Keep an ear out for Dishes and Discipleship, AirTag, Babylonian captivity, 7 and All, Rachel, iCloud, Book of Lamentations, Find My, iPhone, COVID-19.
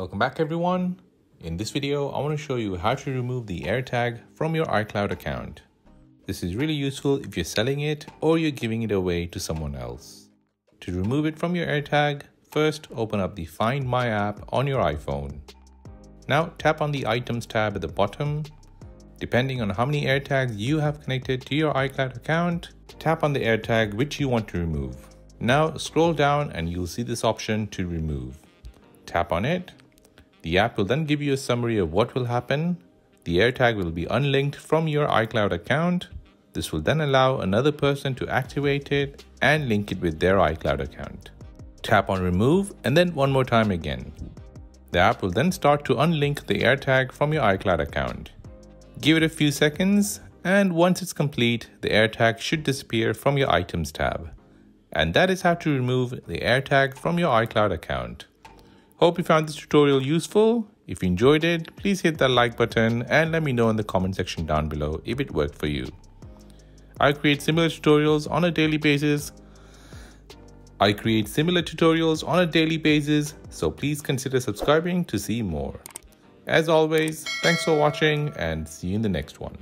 Welcome back everyone. In this video, I want to show you how to remove the AirTag from your iCloud account. This is really useful if you're selling it or you're giving it away to someone else. To remove it from your AirTag, first open up the Find My app on your iPhone. Now tap on the Items tab at the bottom. Depending on how many AirTags you have connected to your iCloud account, tap on the AirTag which you want to remove. Now scroll down and you'll see this option to remove. Tap on it. The app will then give you a summary of what will happen. The AirTag will be unlinked from your iCloud account. This will then allow another person to activate it and link it with their iCloud account. Tap on remove and then one more time again. The app will then start to unlink the AirTag from your iCloud account. Give it a few seconds and once it's complete, the AirTag should disappear from your Items tab. And that is how to remove the AirTag from your iCloud account. Hope you found this tutorial useful. If you enjoyed it, please hit that like button and let me know in the comment section down below if it worked for you. I create similar tutorials on a daily basis, so please consider subscribing to see more. As always, thanks for watching and see you in the next one.